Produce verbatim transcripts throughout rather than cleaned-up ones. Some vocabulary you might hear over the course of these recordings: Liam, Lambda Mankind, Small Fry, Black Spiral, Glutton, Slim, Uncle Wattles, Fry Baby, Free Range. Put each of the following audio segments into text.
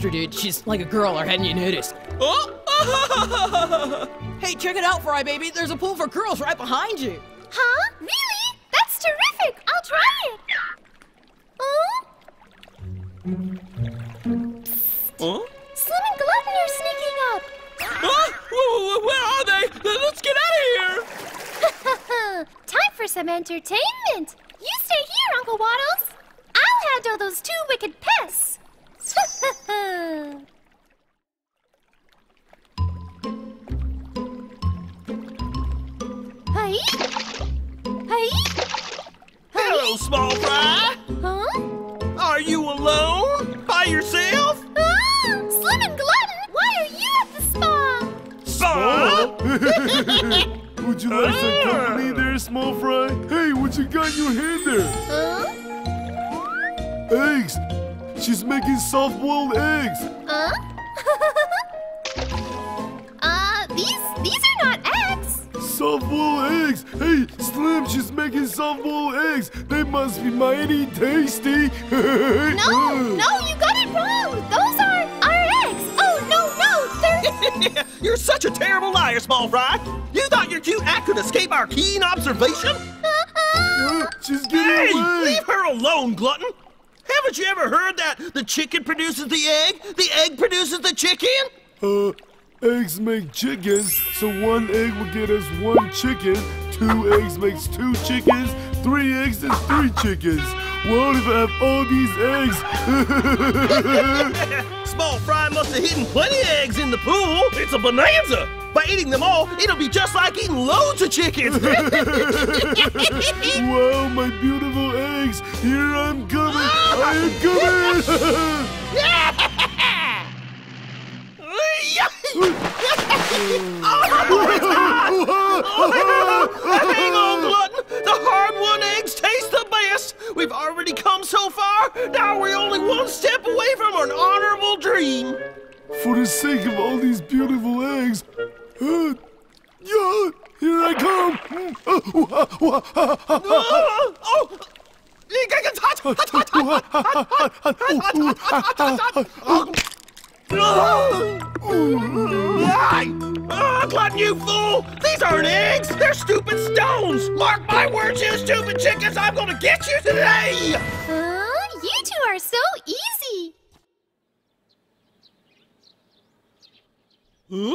Dude, she's like a girl, or hadn't you noticed? Oh! Hey, check it out, Fry Baby. There's a pool for girls right behind you. Huh? Really? That's terrific. I'll try it. Oh? Huh? Slim and Glutton are sneaking up. Ah, where are they? Let's get out of here. Time for some entertainment. You stay here, Uncle Wattles. I'll handle those two wicked pests. Hey! Hey! Hello, Small Fry! Huh? Are you alone? By yourself? Ah, Slim and Glutton, why are you at the spa? Spa? Would you like some company there, Small Fry? Hey, what you got in your hand there? Huh? Eggs! She's making soft-boiled eggs. Huh? uh, these, these are not eggs. Soft-boiled eggs. Hey, Slim, she's making soft-boiled eggs. They must be mighty tasty. No, no, you got it wrong. Those are our eggs. Oh, no, no, they're... You're such a terrible liar, Small Fry. You thought your cute act could escape our keen observation? uh, she's getting hey, away. Leave her alone, Glutton. Haven't you ever heard that the chicken produces the egg, the egg produces the chicken? Uh, eggs make chickens, so one egg will get us one chicken, two eggs makes two chickens, three eggs is three chickens. What if I have all these eggs? Small Fry must have hidden plenty of eggs in the pool. It's a bonanza. By eating them all, it'll be just like eating loads of chickens. Wow, my beautiful eggs. Here I'm coming. Oh. I am coming. Oh, hang on, Glutton. The hard-won eggs taste the best. We've already come so far. Now we're only one step away from an honorable dream. For the sake of all these beautiful eggs, uh, yeah, here I come! Oh! Oh! Oh, Glutton, you fool! These aren't eggs! They're stupid stones! Mark my words, you stupid chickens! I'm gonna get you today! Oh, you two are so easy! Huh?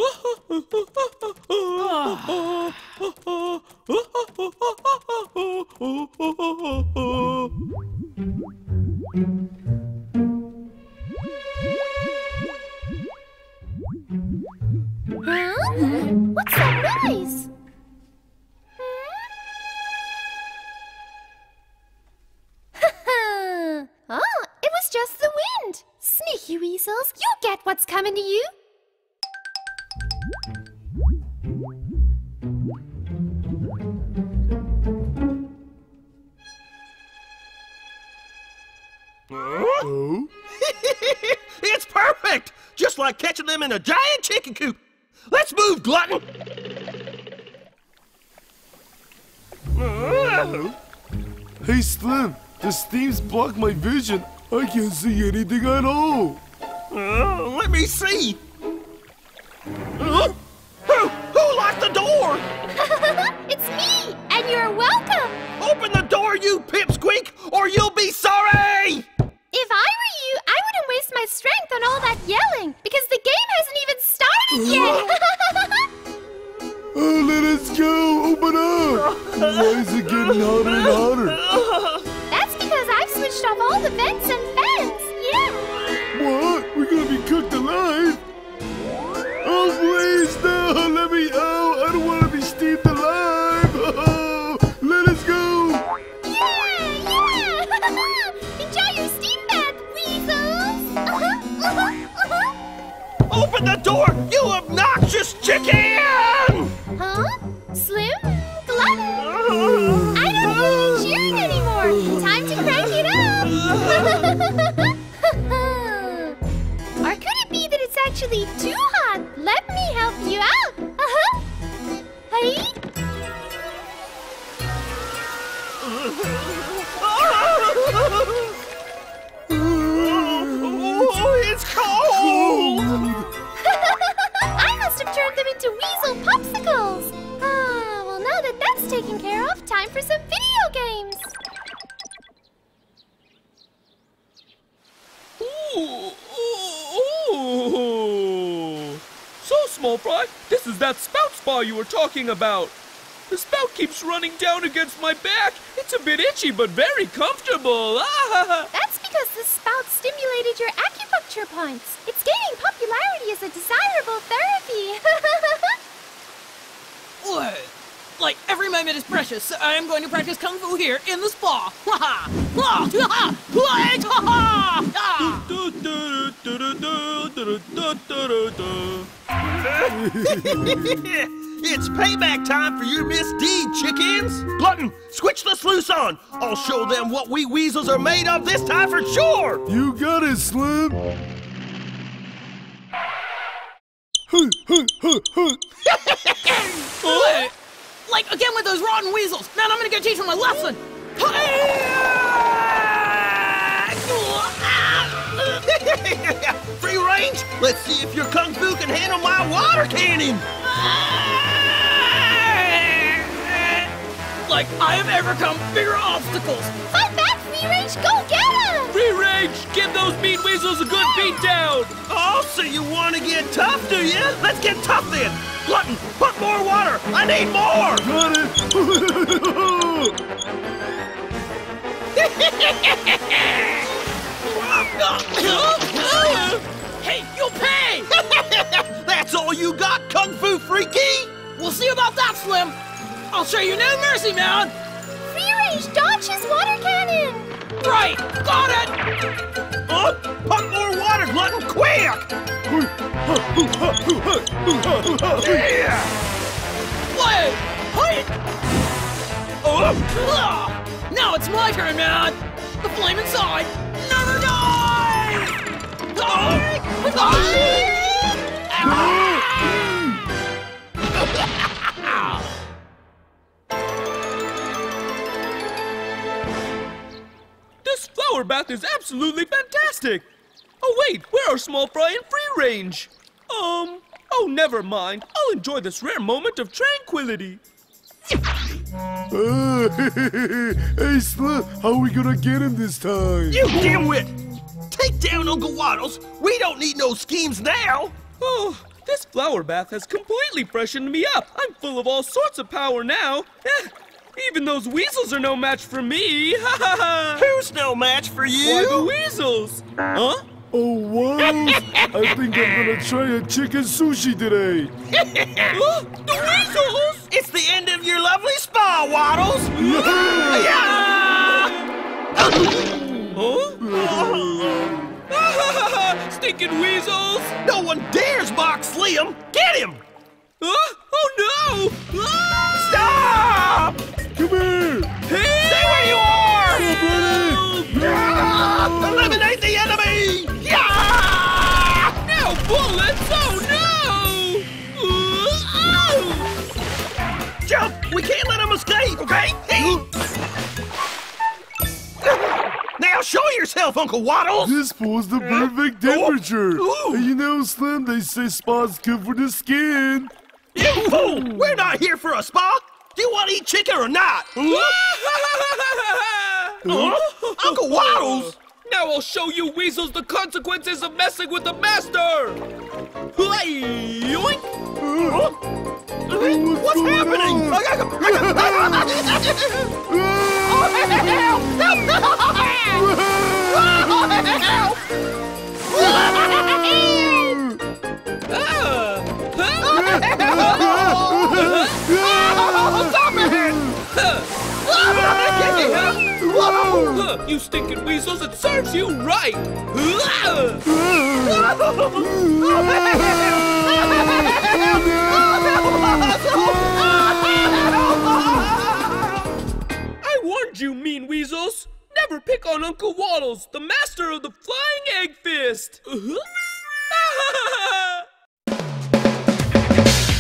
What's that noise? Hmm? Oh, it was just the wind. Sneaky weasels, you get what's coming to you. Oh? It's perfect! Just like catching them in a giant chicken coop. Let's move, Glutton! Oh. Hey, Slim, the steam's blocked my vision. I can't see anything at all. Oh, let me see. Oh. Who? Who locked the door? It's me, and you're welcome. Open the door, you pipsqueak, or you'll be sorry! If I were you, I wouldn't waste my strength on all that yelling, because the game hasn't even started yet! Oh, let us go! Open up! Why is it getting hotter and hotter? That's because I've switched off all the vents and fans, yeah! What? We're gonna be cooked alive? Oh, please, no! Let me out! I don't want to be steamed alive! Oh, let us go! Yeah! Yeah! Enjoy your steam bath, weasel! Open the door, you obnoxious chicken! Huh? Slim? Glutton? I don't hear you cheering anymore. Time to crank it up! Or could it be that it's actually too hot? Let me help you out! Uh-huh! Hey! Oh, it's cold! I must have turned them into weasel popsicles! Ah, well, now that that's taken care of, time for some video games! Ooh, ooh, ooh. So, Small Fry, this is that spout spa you were talking about. The spout keeps running down against my back. It's a bit itchy, but very comfortable. That's because the spout stimulated your acupuncture points. It's gaining popularity as a desirable therapy. What? Like, every moment is precious, so I am going to practice Kung Fu here in the spa. Ha ha! Ha ha! Ha! It's payback time for your misdeed, chickens! Glutton, switch the sluice on! I'll show them what we weasels are made of this time for sure! You got it, Slim! What? Like, again with those rotten weasels! Man, I'm gonna go teach them a lesson! Free range? Let's see if your Kung Fu can handle my water cannon! Like I have overcome bigger obstacles. Fight back, Free Range, go get him! Free Range, give those mean weasels a good beat down! Oh, so you want to get tough, do you? Let's get tough then! Glutton, put more water! I need more! Got it! Hey, you'll pay! That's all you got, Kung Fu Freaky? We'll see about that, Slim! I'll show you no mercy, man! Free Range, dodge his water cannon! Right! Got it! Huh? Pump more water, Glutton, quick! Yeah! Play! Hide! Oh. Now it's my turn, man! The flame inside never dies! Oh. Oh. Ah. Flower bath is absolutely fantastic! Oh wait, where are Small Fry and Free Range? Um, oh never mind. I'll enjoy this rare moment of tranquility. Uh, hey Slim, how are we gonna get him this time? You dimwit! Take down Uncle Wattles! We don't need no schemes now! Oh, this flower bath has completely freshened me up. I'm full of all sorts of power now. Even those weasels are no match for me! Ha ha ha! Who's no match for you? Why the weasels? Huh? Oh, wow! I think I'm gonna try a chicken sushi today! Huh? The weasels? It's the end of your lovely spa, Wattles! No! Yeah! Huh? Ha ha ha! Stinking weasels! No one dares box Liam! Get him! Huh? Oh no! Ah! Stop! Come here! Hey! Stay where you are! Stop, ah! Eliminate the enemy! Yeah! Now bullets! Oh no! Oh! Jump! We can't let him escape, okay? Now show yourself, Uncle Wattles! This pool's the perfect temperature! Oh. Oh. You know, Slim, they say spas good for the skin! You fool! We're not here for a spa! Do you want to eat chicken or not? Huh? Uncle Wattles! Now I'll show you weasels the consequences of messing with the master! What's happening? You stinking weasels, it serves you right! pick on Uncle Wattles, the master of the flying egg fist. Uh-huh.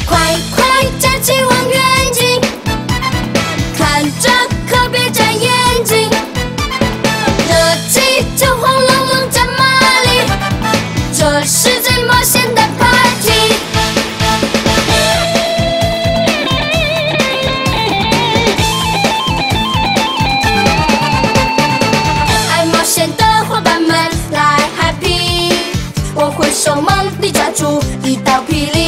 콸콸 자취왕 여행지 간장 커피 자연지 루치초 홍롱롱 잔말리 절시즌 멋있다 파티 I'm motion 的伙伴们来 happy 我会手忙地抓住一道霹雳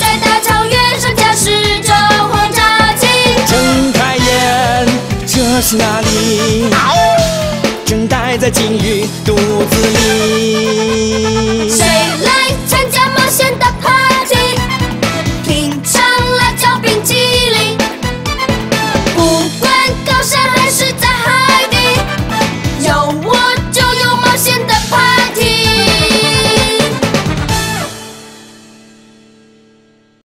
在大草原上驾驶着黄扎金 睁开眼，这是哪里？ 正待在金鱼